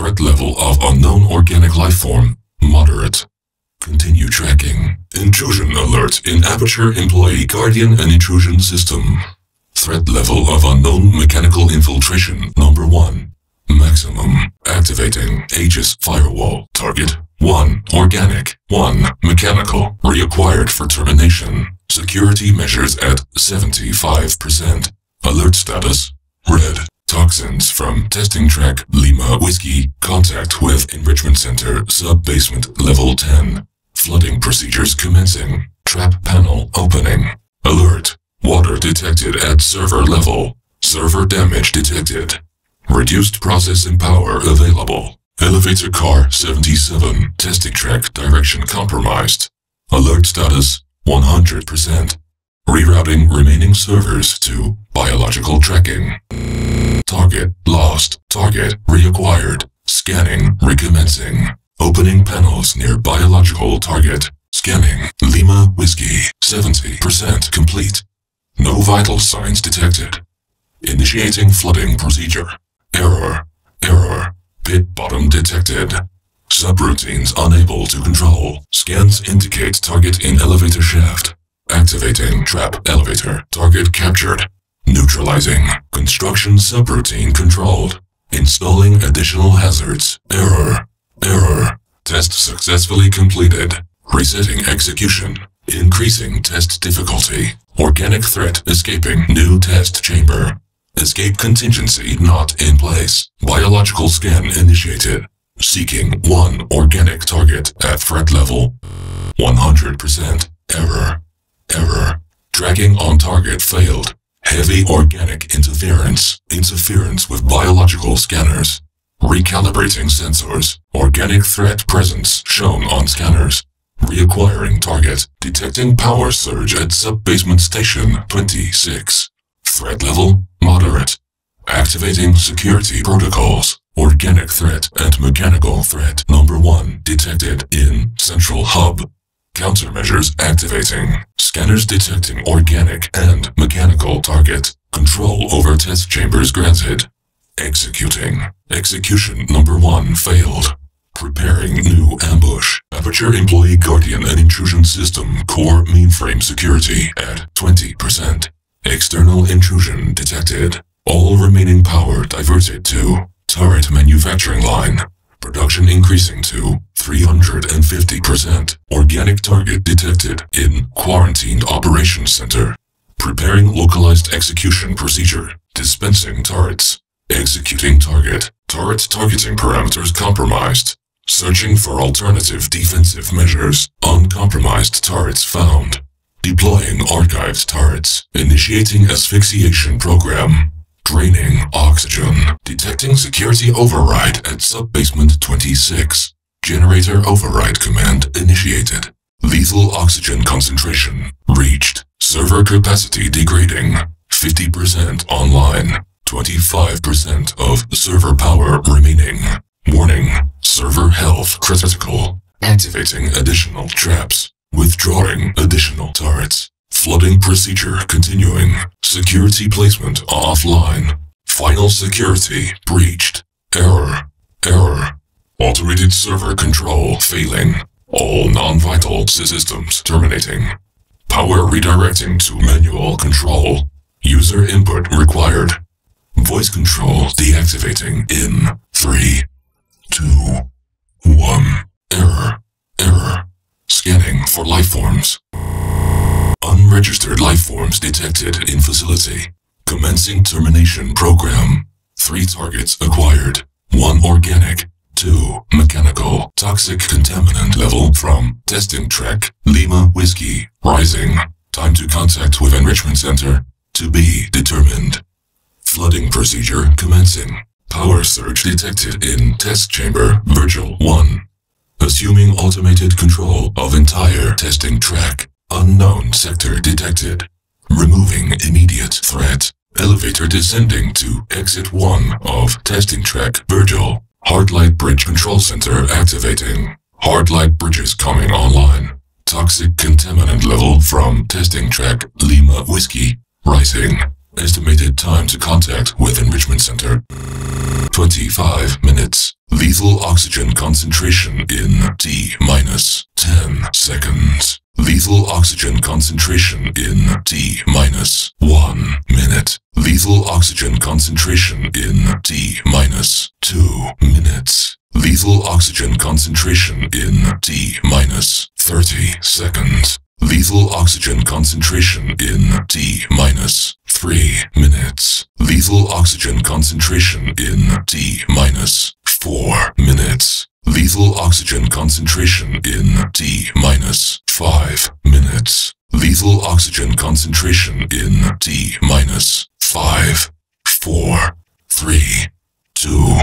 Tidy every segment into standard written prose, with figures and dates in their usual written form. Threat level of unknown organic life form, moderate. Continue tracking. Intrusion alert in Aperture Employee Guardian and Intrusion System. Threat level of unknown mechanical infiltration, number 1. Maximum. Activating Aegis Firewall. Target 1. Organic. 1. Mechanical. Reacquired for termination. Security measures at 75%. Alert status. Red. Toxins from testing track Lima Whiskey. Contact with Enrichment Center sub-basement level 10. Flooding procedures commencing. Trap panel opening. Alert. Water detected at server level. Server damage detected. Reduced processing power available. Elevator car 77. Testing track direction compromised. Alert status 100%. Rerouting remaining servers to biological tracking. Target lost. Target reacquired. Scanning recommencing. Opening panels near biological target. Scanning Lima Whiskey 70% complete. No vital signs detected. Initiating flooding procedure. Error. Error. Pit bottom detected. Subroutines unable to control. Scans indicate target in elevator shaft. Activating trap elevator. Target captured. Neutralizing. Construction subroutine controlled. Installing additional hazards. Error. Error. Test successfully completed. Resetting execution. Increasing test difficulty. Organic threat escaping new test chamber. Escape contingency not in place. Biological scan initiated. Seeking one organic target at threat level. 100%. Error. Error. Tracking on target failed. Heavy organic interference. Interference with biological scanners. Recalibrating sensors. Organic threat presence shown on scanners. Reacquiring target. Detecting power surge at sub-basement station 26. Threat level, moderate. Activating security protocols. Organic threat and mechanical threat number 1 detected in central hub. Countermeasures activating. Scanners detecting organic and mechanical target. Control over test chambers granted. Executing. Execution number 1 failed. Preparing new ambush. Aperture Employee Guardian and Intrusion System core mainframe security at 20%. External intrusion detected. All remaining power diverted to turret manufacturing line. Production increasing to 350%. Organic target detected in Quarantined Operations Center. Preparing localized execution procedure. Dispensing turrets. Executing target. Turret targeting parameters compromised. Searching for alternative defensive measures. Uncompromised turrets found. Deploying archived turrets. Initiating asphyxiation program. Draining oxygen. Detecting security override at sub-basement 26. Generator override command initiated. Lethal oxygen concentration reached. Server capacity degrading. 50% online. 25% of server power remaining. Warning. Server health critical. Activating additional traps. Withdrawing additional turrets. Flooding procedure continuing. Security placement offline. Final security breached. Error. Error. Automated server control failing. All non-vital systems terminating. Power redirecting to manual control. User input required. Voice control deactivating in 3, 2, 1. Error. Error. Scanning for lifeforms. Unregistered lifeforms detected in facility. Commencing termination program. 3 targets acquired. 1 organic. 2 mechanical. Toxic contaminant level from testing track Lima Whiskey rising. Time to contact with Enrichment Center to be determined. Flooding procedure commencing. Power surge detected in test chamber Virgil 1. Assuming automated control of entire testing track. Unknown sector detected. Removing immediate threat. Elevator descending to exit 1 of testing track Virgil. Hardlight Bridge Control Center activating. Hardlight bridges coming online. Toxic contaminant level from testing track Lima Whiskey rising. Estimated time to contact with Enrichment Center 25 minutes. Lethal oxygen concentration in T-10 seconds. Lethal oxygen concentration in T-1 minute. Lethal oxygen concentration in T-2 minutes. Lethal oxygen concentration in T-30 seconds. Lethal oxygen concentration in T-3 minutes. Lethal oxygen concentration in T-4 minutes. Lethal oxygen concentration in T-5 minutes. Lethal oxygen concentration in T-5, 4, 3, 2,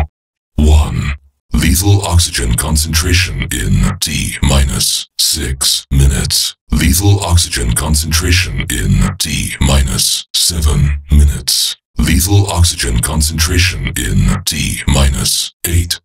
1. Lethal oxygen concentration in T-6 minutes. Lethal oxygen concentration in T-7 minutes. Lethal oxygen concentration in T-8